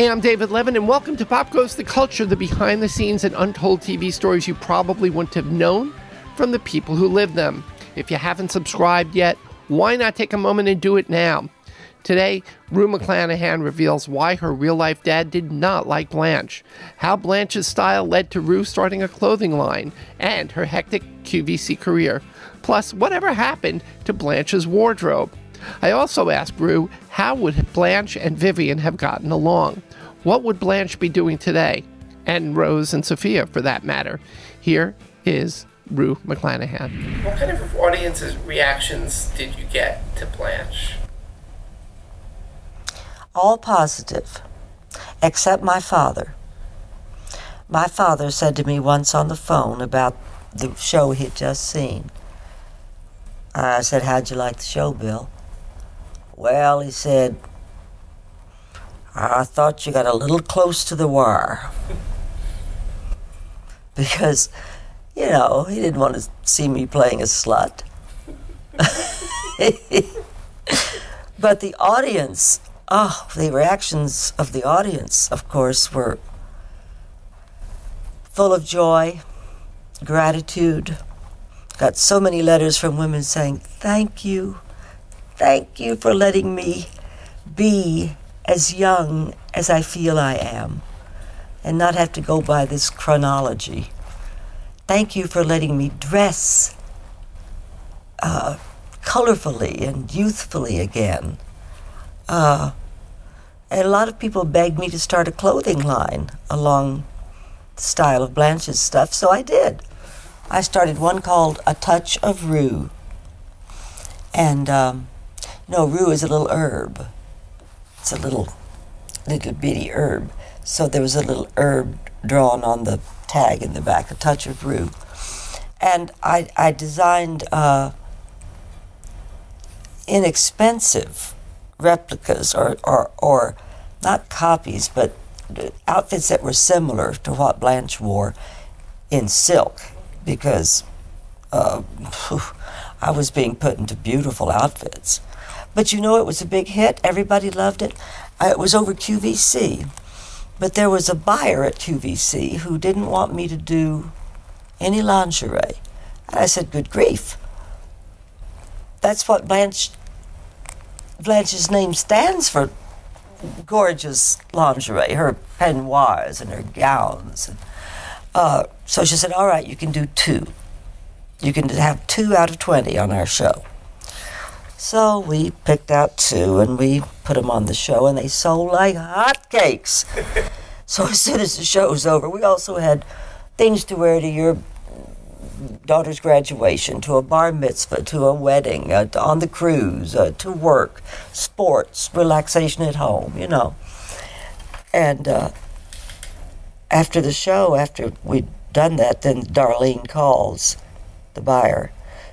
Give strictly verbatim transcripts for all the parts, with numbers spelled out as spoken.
Hey, I'm David Levin, and welcome to Pop Goes The Culture, the behind-the-scenes and untold T V stories you probably wouldn't have known from the people who live them. If you haven't subscribed yet, why not take a moment and do it now? Today, Rue McClanahan reveals why her real-life dad did not like Blanche, how Blanche's style led to Rue starting a clothing line, and her hectic Q V C career, plus whatever happened to Blanche's wardrobe. I also asked Rue, how would Blanche and Vivian have gotten along? What would Blanche be doing today? And Rose and Sophia, for that matter. Here is Rue McClanahan. What kind of audience's reactions did you get to Blanche? All positive, except my father. My father said to me once on the phone about the show he had just seen. I said, "How'd you like the show, Bill?" "Well," he said, "I thought you got a little close to the wire." Because, you know, he didn't want to see me playing a slut. But the audience, oh, the reactions of the audience, of course, were full of joy, gratitude. Got so many letters from women saying, "Thank you. Thank you for letting me be as young as I feel I am and not have to go by this chronology. Thank you for letting me dress uh, colorfully and youthfully again." Uh, and a lot of people begged me to start a clothing line along the style of Blanche's stuff, so I did. I started one called A Touch of Rue. And... Um, No, rue is a little herb. It's a little, little bitty herb. So there was a little herb drawn on the tag in the back, a touch of rue. And I, I designed uh, inexpensive replicas, or, or, or not copies, but outfits that were similar to what Blanche wore in silk, because uh, I was being put into beautiful outfits. But you know, it was a big hit. Everybody loved it. It was over Q V C. But there was a buyer at Q V C who didn't want me to do any lingerie. And I said, "Good grief. That's what Blanche, Blanche's name stands for, gorgeous lingerie, her peignoirs and her gowns." And, uh, so she said, "All right, you can do two. You can have two out of twenty on our show." So we picked out two, and we put them on the show, and they sold like hotcakes. So as soon as the show was over, we also had things to wear to your daughter's graduation, to a bar mitzvah, to a wedding, uh, to, on the cruise, uh, to work, sports, relaxation at home, you know. And uh, after the show, after we'd done that, then Darlene calls, the buyer.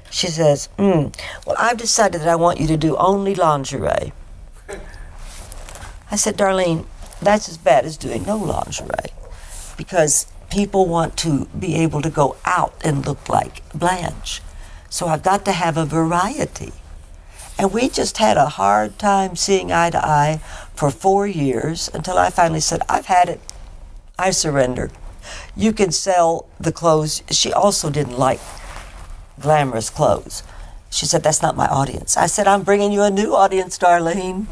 She says, mm, "Well, I've decided that I want you to do only lingerie." I said, "Darlene, that's as bad as doing no lingerie, because people want to be able to go out and look like Blanche. So I've got to have a variety." And we just had a hard time seeing eye to eye for four years until I finally said, "I've had it. I surrender. You can sell the clothes." She also didn't like glamorous clothes. She said, "That's not my audience." I said, "I'm bringing you a new audience, Darlene.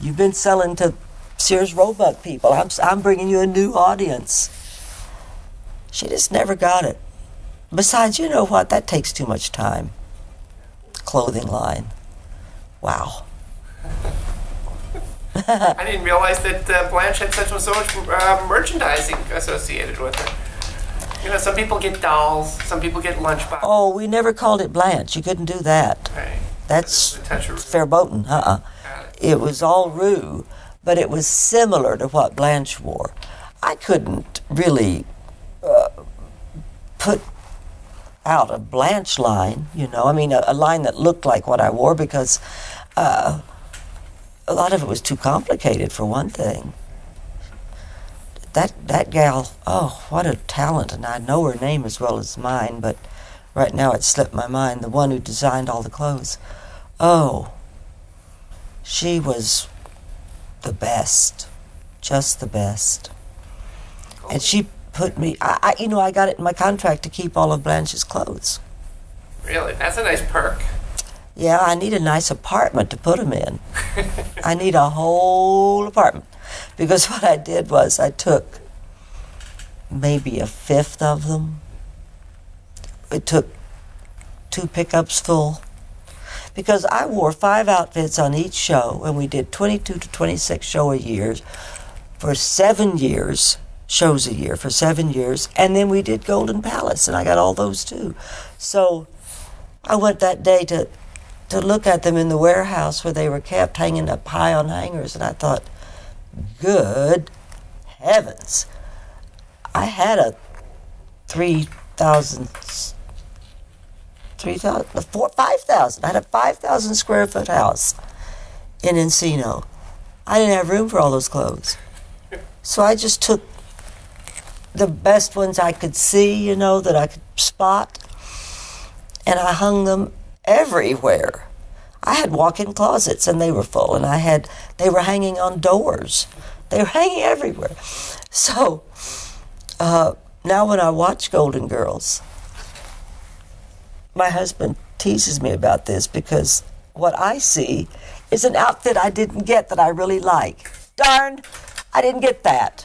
You've been selling to Sears Roebuck people. I'm, I'm bringing you a new audience." She just never got it. Besides, you know what? That takes too much time. Clothing line. Wow. I didn't realize that uh, Blanche had such so much uh, merchandising associated with it. You know, some people get dolls, some people get lunchboxes. Oh, we never called it Blanche. You couldn't do that. Right. That's verboten. Uh-uh. It. It was all Rue, but it was similar to what Blanche wore. I couldn't really uh, put out a Blanche line, you know. I mean, a, a line that looked like what I wore, because uh, a lot of it was too complicated, for one thing. That that gal, oh, what a talent, and I know her name as well as mine, but right now it slipped my mind, the one who designed all the clothes. Oh, she was the best. just the best. Cool. And she put me, I, I, you know, I got it in my contract to keep all of Blanche's clothes. Really? That's a nice perk. Yeah, I need a nice apartment to put them in. I need a whole apartment. Because what I did was I took maybe a fifth of them. It took two pickups full. Because I wore five outfits on each show, and we did twenty-two to twenty-six show a year for seven years, shows a year for seven years, and then we did Golden Palace, and I got all those too. So I went that day to, to look at them in the warehouse where they were kept hanging up high on hangers, and I thought, good heavens. I had a three thousand, three thousand, four, five thousand, I had a five thousand square foot house in Encino. I didn't have room for all those clothes. So I just took the best ones I could see, you know, that I could spot, and I hung them everywhere. I had walk-in closets, and they were full, and I had, they were hanging on doors. They were hanging everywhere. So uh, now when I watch Golden Girls, my husband teases me about this because what I see is an outfit I didn't get that I really like. Darn, I didn't get that.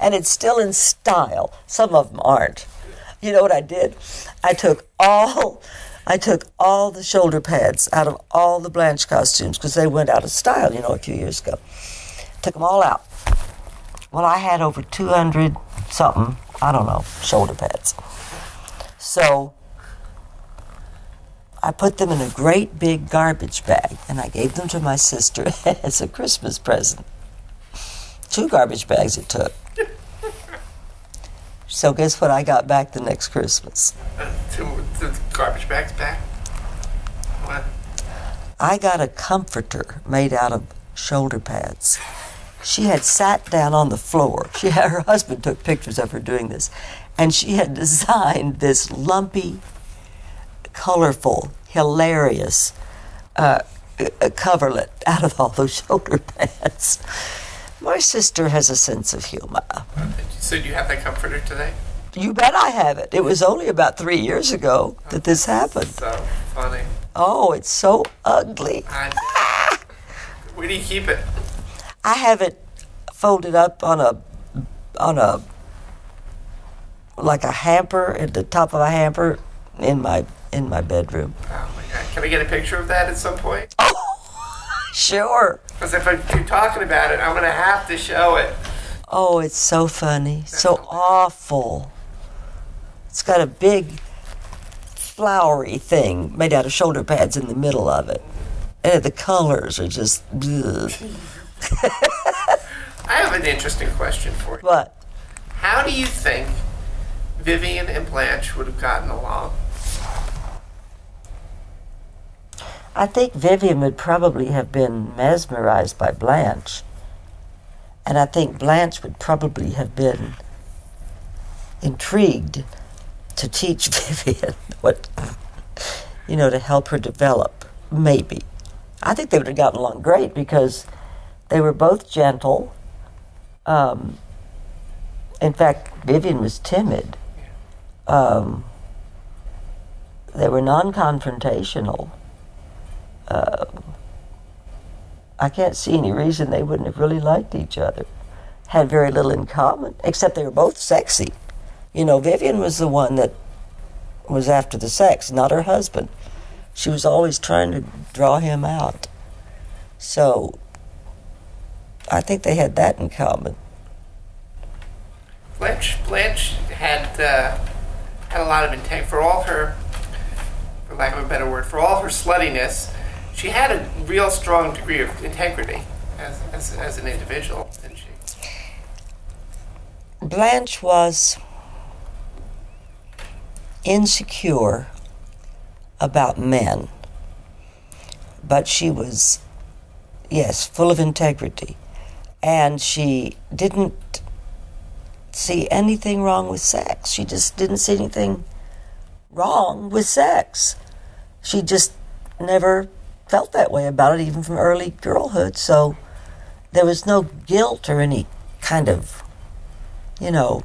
And it's still in style. Some of them aren't. You know what I did? I took all, I took all the shoulder pads out of all the Blanche costumes because they went out of style, you know, a few years ago. Took them all out. Well, I had over two hundred something, I don't know, shoulder pads. So I put them in a great big garbage bag, and I gave them to my sister as a Christmas present. Two garbage bags it took. So guess what I got back the next Christmas? Uh, two, two garbage bags back? What? I got a comforter made out of shoulder pads. She had sat down on the floor. She had, her husband took pictures of her doing this. And she had designed this lumpy, colorful, hilarious uh, coverlet out of all those shoulder pads. My sister has a sense of humor. So you have that comforter today? You bet I have it. It was only about three years ago oh, that this happened. So funny. Oh, it's so ugly. Ah! Where do you keep it? I have it folded up on a, on a, like a hamper, at the top of a hamper in my in my bedroom. Oh my God! Can we get a picture of that at some point? Oh. Sure. Because if I keep talking about it, I'm going to have to show it. Oh, it's so funny. So awful. It's got a big flowery thing made out of shoulder pads in the middle of it. And the colors are just... I have an interesting question for you. What? How do you think Vivian and Blanche would have gotten along? I think Vivian would probably have been mesmerized by Blanche. And I think Blanche would probably have been intrigued to teach Vivian what, you know, to help her develop, maybe. I think they would have gotten along great because they were both gentle. Um, in fact, Vivian was timid. Um, they were non-confrontational. Uh, I can't see any reason they wouldn't have really liked each other. Had very little in common, except they were both sexy. You know, Vivian was the one that was after the sex, not her husband. She was always trying to draw him out. So I think they had that in common. Blanche, Blanche had uh, had a lot of intent for all her, for lack of a better word, for all her sluttiness. She had a real strong degree of integrity as, as, as an individual, didn't she? Blanche was insecure about men, but she was, yes, full of integrity. And she didn't see anything wrong with sex. She just didn't see anything wrong with sex. She just never felt that way about it, even from early girlhood. So there was no guilt or any kind of, you know,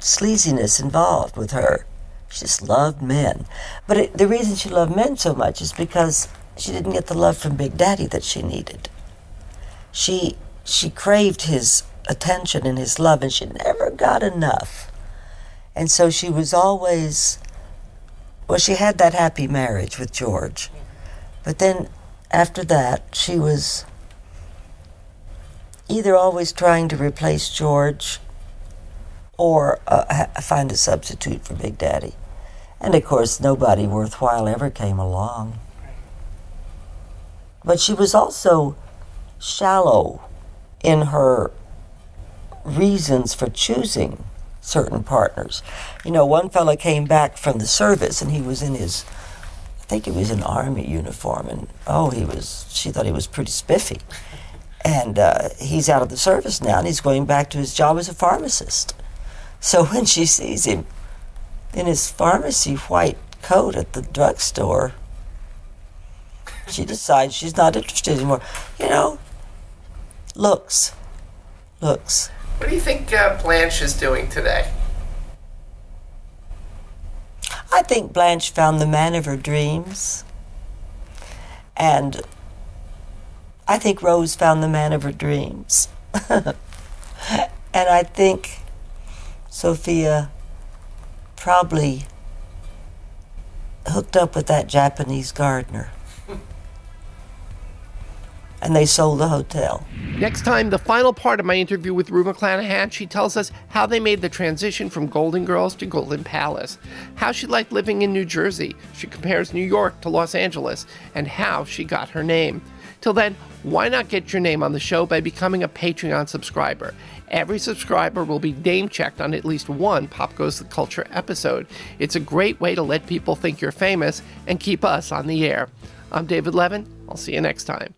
sleaziness involved with her. She just loved men. But it, the reason she loved men so much is because she didn't get the love from Big Daddy that she needed. She, she craved his attention and his love, and she never got enough. And so she was always, well, she had that happy marriage with George. But then after that, she was either always trying to replace George or uh, find a substitute for Big Daddy. And of course, nobody worthwhile ever came along. But she was also shallow in her reasons for choosing certain partners. You know, one fellow came back from the service, and he was in his, I think he was in Army uniform, and oh, he was, she thought he was pretty spiffy. And uh, he's out of the service now, and he's going back to his job as a pharmacist. So when she sees him in his pharmacy white coat at the drugstore, she decides she's not interested anymore. You know, looks, looks. What do you think uh, Blanche is doing today? I think Blanche found the man of her dreams. And I think Rose found the man of her dreams. And I think Sophia probably hooked up with that Japanese gardener. And they sold the hotel. Next time, the final part of my interview with Rue McClanahan, she tells us how they made the transition from Golden Girls to Golden Palace, how she liked living in New Jersey, she compares New York to Los Angeles, and how she got her name. Till then, why not get your name on the show by becoming a Patreon subscriber? Every subscriber will be name-checked on at least one Pop Goes the Culture episode. It's a great way to let people think you're famous and keep us on the air. I'm David Levin. I'll see you next time.